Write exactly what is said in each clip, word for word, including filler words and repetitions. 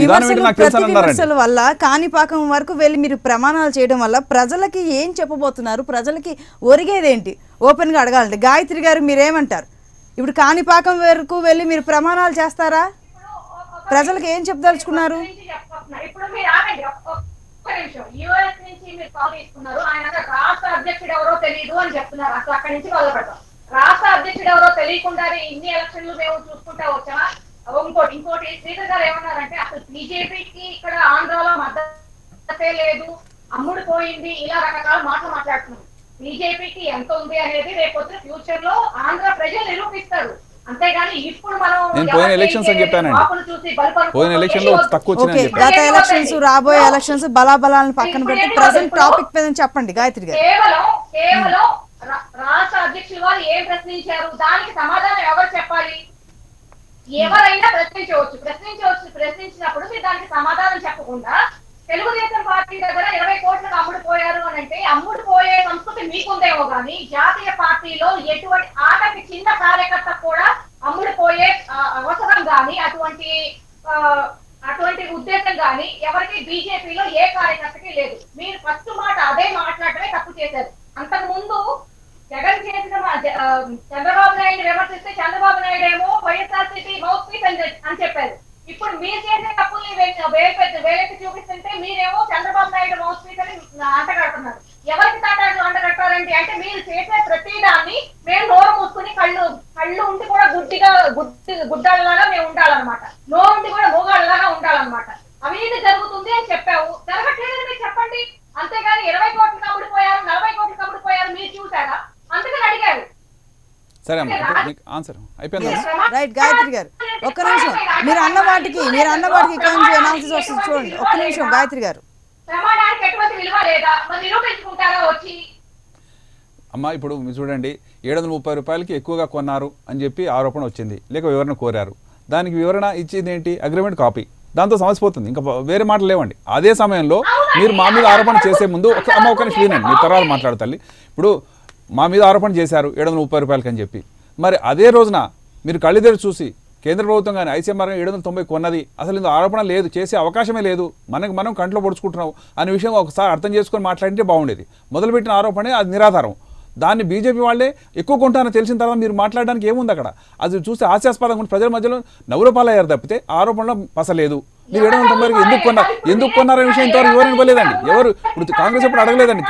విమర్శల వల్ల కాణిపాకం వరకు వెళ్ళి మీరు ప్రమాణాలు చేయడం వల్ల ప్రజలకి ఏం చెప్పబోతున్నారు? ప్రజలకి ఒరిగేదేంటి? ఓపెన్ గా అడగాలండి. గాయత్రి గారు మీరేమంటారు? ఇప్పుడు కాణిపాకం వరకు వెళ్ళి మీరు ప్రమాణాలు చేస్తారా? ప్రజలకి ఏం చెప్పదలుచుకున్నారు? రాష్ట్ర అధ్యక్షుడు ఎవరో తెలియకుండా ఇన్ని ఎలక్షన్లు మేము చూసుకుంటా వచ్చామా? ఇంకోటి ఇంకోటి శ్రీధర్ గారు ఏమన్నారంటే అసలు బీజేపీకి ఇక్కడ ఆంధ్రాలో మద్దతే లేదు, అమ్ముడు పోయింది, ఇలా రకరకాల మాటలు మాట్లాడుతున్నారు. బీజేపీకి ఎంత ఉంది అనేది రేపొద్దు ఫ్యూచర్ లో ఆంధ్ర ప్రజలు నిరూపిస్తారు. అంతేగాని ఇప్పుడు మనం రాబోయే ఎలక్షన్స్ బలాబలాలను పక్కన పెట్టి ప్రెసెంట్ టాపిక్ మీద చెప్పండి గాయత్రి గారు. కేవలం కేవలం రాష్ట్ర అధ్యక్షులు వారు ఏం ప్రశ్నించారు, దానికి సమాధానం ఎవరు చెప్పాలి? ఎవరైనా ప్రశ్నించవచ్చు ప్రశ్నించవచ్చు ప్రశ్నించినప్పుడు మీరు దానికి సమాధానం చెప్పకుండా తెలుగుదేశం పార్టీ దగ్గర ఇరవై కోట్లకు అమ్ముడు పోయారు అని అంటే అమ్ముడు పోయే సంస్కృతి మీకుందేమో కానీ జాతీయ పార్టీలో ఎటువంటి ఆఖరి చిన్న కార్యకర్త కూడా అమ్ముడు పోయే అవసరం కానీ అటువంటి అటువంటి ఉద్దేశం కానీ ఎవరికి బీజేపీలో ఏ కార్యకర్తకి లేదు. మీరు ఫస్ట్ మాట అదే మాట్లాడటమే తప్పు చేశారు. అంతకు ముందు జగన్ చేసిన చంద్రబాబు నాయుడు విమర్శిస్తే చంద్రబాబు నాయుడు ఏమో వైఎస్ఆర్సీపీ మౌత్ పీస్ అని చెప్పారు. ఇప్పుడు మీరు చేసే తప్పుల్ని వేలెత్తి చూపిస్తుంటే మీరేమో చంద్రబాబు నాయుడు మౌత్ పీస్ అని అంటగడుతున్నారు. ఎవరికి తాటాలు అంటగట్టారండి అంటే మీరు చేసే ప్రతి దాన్ని మేము నోరు మూసుకుని కళ్ళు కళ్ళు ఉండి కూడా గుడ్డిగా గుడ్డి గుడ్డలాగా మేము ఉండాలన్నమాట. నోరు ఉండి కూడా మోగాళ్ళలాగా ఉండాలన్నమాట. అవినీతి జరుగుతుంది అని చెప్పావు, జరగట్లేదని మీరు చెప్పండి. అంతేగాని ఇరవై కోట్లు కమ్ముడు పోయారు, నలభై కోట్లు కమ్ముడు పోయారు మీరు చూసారా? అందుకని అడిగారు. సరే ఆన్సర్ అయిపోయింది రైట్. గాయత్రి గారు ఒక్క నిమిషం, మీరు అన్న వాటికి మీరు అన్న వాటికి అనాలిసిస్ వస్తుంది చూడండి. ఒక్క నిమిషం గాయత్రి గారు. ప్రమాణానికి ఎటువంటి విలువ లేదా? మరి నిరూపించుకుంటారా వచ్చి? అమ్మ ఇప్పుడు చూడండి, ఏడు వందల ముప్పై రూపాయలకి ఎక్కువగా కొన్నారు అని చెప్పి ఆరోపణ వచ్చింది, లేక వివరణ కోరారు. దానికి వివరణ ఇచ్చేది ఏంటి? Agreement copy. దాంతో సమస్య పోతుంది, ఇంకా వేరే మాటలు లేవండి. అదే సమయంలో మీరు మా మీద ఆరోపణ చేసే ముందు ఒక అమ్మ ఒక నిమిషం వినండి, మీ తర్వాత మాట్లాడతాను. ఇప్పుడు మా మీద ఆరోపణ చేశారు ఏడు వందల ముప్పై రూపాయలకి అని చెప్పి, మరి అదే రోజున మీరు కళ్ళిద్దరు చూసి కేంద్ర ప్రభుత్వం కానీ ఐసీఎంఆర్ ఏడు వందల తొంభై కొన్నది, అసలు ఇంత ఆరోపణ లేదు, చేసే అవకాశమే లేదు, మనకు మనం కంట్లో పొడుచుకుంటున్నాం అనే విషయం ఒకసారి అర్థం చేసుకొని మాట్లాడింటే బాగుండేది. మొదలుపెట్టిన ఆరోపణే అది నిరాధారం. దాన్ని బీజేపీ వాళ్ళే ఎక్కువ కొంటారని తెలిసిన తర్వాత మీరు మాట్లాడడానికి ఏముంది అక్కడ? అది చూస్తే హాస్యాస్పదంగా ప్రజల మధ్యలో నవ్వులపాలయ్యారు తప్పితే ఆరోపణలో పసలేదు. మీరు ఏడు వందల తొంభైకి ఎందుకు కొన్నారు ఎందుకు కొన్నారనే విషయం ఇంతవరకు ఎవరు ఇవ్వలేదండి. ఎవరు ఇప్పుడు కాంగ్రెస్ ఎప్పుడు అడగలేదండి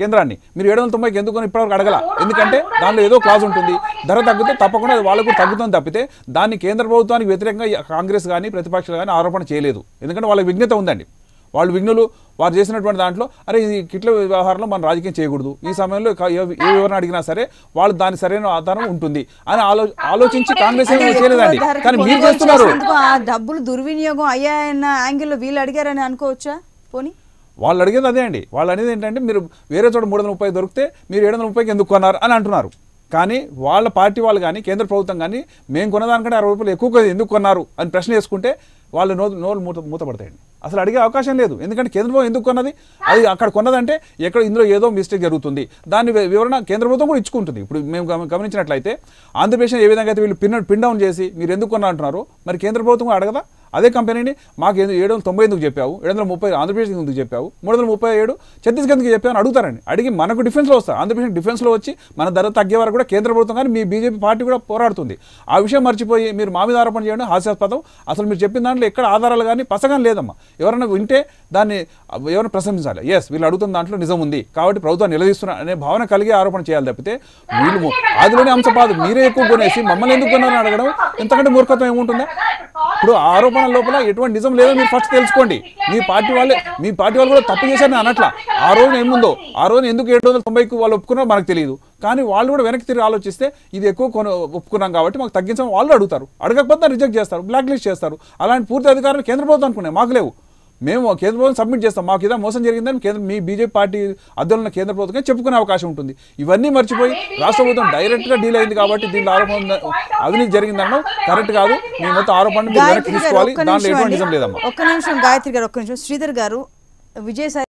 కేంద్రాన్ని మీరు ఏడు వందల తొంభైకి ఎందుకు కొని ఇప్పటివరకు అడగల. ఎందుకంటే దానిలో ఏదో క్లాజ్ ఉంటుంది, ధర తగ్గితే తప్పకుండా వాళ్ళకు తగ్గుతుంది తప్పితే దాన్ని కేంద్ర ప్రభుత్వానికి వ్యతిరేకంగా కాంగ్రెస్ కానీ ప్రతిపక్షాలు కానీ ఆరోపణ చేయలేదు. ఎందుకంటే వాళ్ళకి విజ్ఞత ఉందండి, వాళ్ళు విఘ్నులు వారు చేసినటువంటి దాంట్లో అరే ఇది కిట్ల వ్యవహారంలో మనం రాజకీయం చేయకూడదు, ఈ సమయంలో ఏ వివరణ అడిగినా సరే వాళ్ళు దాని సరైన ఆధారం ఉంటుంది అని ఆలో ఆలోచించి కాంగ్రెస్ చేయలేదండి. కానీ మీరు చేస్తున్నారు. డబ్బులు దుర్వినియోగం అయ్యాయన్న యాంగిల్లో వీళ్ళు అడిగారని అనుకోవచ్చా? పోనీ వాళ్ళు అడిగేది అదే అండి. వాళ్ళు అనేది ఏంటంటే మీరు వేరే చోట మూడు వందల ముప్పై దొరికితే మీరు ఏడు వందల ముప్పైకి ఎందుకు కొన్నారు అని అంటున్నారు. కానీ వాళ్ళ పార్టీ వాళ్ళు కానీ కేంద్ర ప్రభుత్వం కానీ మేము కొన్నదానికంటే అరవై రూపాయలు ఎక్కువ ఎందుకు కొన్నారు అని ప్రశ్న వేసుకుంటే వాళ్ళు నో నోరు మూత మూతపడతాయండి. అసలు అడిగే అవకాశం లేదు. ఎందుకంటే కేంద్ర ప్రభుత్వం ఎందుకు కొన్నది, అది అక్కడ కొన్నదంటే ఎక్కడ ఇందులో ఏదో మిస్టేక్ జరుగుతుంది, దాని వివరణ కేంద్ర ప్రభుత్వం కూడా ఇచ్చుకుంటుంది. ఇప్పుడు మేము గమనించినట్లయితే ఆంధ్రప్రదేశ్ ఏ విధంగా అయితే వీళ్ళు పిన్ పిన్ డౌన్ చేసి మీరు ఎందుకు కొన్నా అంటున్నారు, మరి కేంద్ర ప్రభుత్వం అడగదా? అదే కంపెనీని మాకు ఏడు వందల తొంభై ఎందుకు చెప్పావు, ఏడు వందల ముప్పై ఆంధ్రప్రదేశ్ ఎందుకు చెప్పావు, మూడు వందల ముప్పై ఏడు ఛత్తీస్గఢ్ ఎందుకు చెప్పావు అని అడుగుతారండి. అడిగి మనకు డిఫెన్స్లో వస్తారు. ఆంధ్రప్రదేశ్ డిఫెన్స్లో వచ్చి మన ధర తగ్గే వరకు కూడా కేంద్ర ప్రభుత్వం కానీ మీ బీజేపీ పార్టీ కూడా పోరాడుతుంది. ఆ విషయం మర్చిపోయి మీరు మా మీద ఆరోపణ చేయడం హాస్యాస్పదం. అసలు మీరు చెప్పిన దాంట్లో ఎక్కడ ఆధారాలు కానీ పసగాని లేదమ్మా. ఎవరైనా వింటే దాన్ని ఎవరైనా ప్రశంసించాలి. ఎస్ వీళ్ళు అడుగుతున్న దాంట్లో నిజం ఉంది కాబట్టి ప్రభుత్వం నిలదీస్తున్నారు అనే భావన కలిగి ఆరోపణ చేయాలి తప్పితే వీళ్ళు అదిలోనే అంశపాదు మీరే ఎక్కువ కొనేసి మమ్మల్ని ఎందుకు కొన్నారని అడగడం ఎంతకంటే మూర్ఖత్వం ఏముంటుందా? ఇప్పుడు ఆరోపణ లోపల ఎటువంటి నిజం లేదో మీరు ఫస్ట్ తెలుసుకోండి. మీ పార్టీ వాళ్ళే మీ పార్టీ వాళ్ళు కూడా తప్పు చేశారని అనట్లా. ఆ రోజున ఏముందో ఆ రోజున ఎందుకు ఏడు వందల తొంభైకి వాళ్ళు ఒప్పుకున్నారో మనకు తెలియదు. కానీ వాళ్ళు కూడా వెనక్కి తిరిగి ఆలోచిస్తే ఇది ఎక్కువ కొను ఒప్పుకున్నాం కాబట్టి మాకు తగ్గించమని వాళ్ళు అడుగుతారు. అడగకపోతే రిజెక్ట్ చేస్తారు, బ్లాక్ లిస్ట్ చేస్తారు. అలాంటి పూర్తి అధికారులు కేంద్ర ప్రభుత్వం అనుకున్నాయి, మాకు లేవు. మేము కేంద్ర ప్రభుత్వం సబ్మిట్ చేస్తాం, మాకు ఇదా మోసం జరిగిందని కేంద్ర మీ బీజేపీ పార్టీ అధ్యయన కేంద్ర ప్రభుత్వం చెప్పుకునే అవకాశం ఉంటుంది. ఇవన్నీ మర్చిపోయి రాష్ట్ర ప్రభుత్వం డైరెక్ట్గా డీల్ అయింది కాబట్టి దీంట్లో ఆరోపణ అవినీతి జరిగిందనడం కరెక్ట్ కాదు. మేము మొత్తం ఆరోపణ తీసుకోవాలి, దాంట్లో ఎటువంటి నిజం లేదమ్మా. ఒక్క నిమిషం గాయత్రి గారు, ఒక్క నిమిషం శ్రీధర్ గారు, విజయసాయి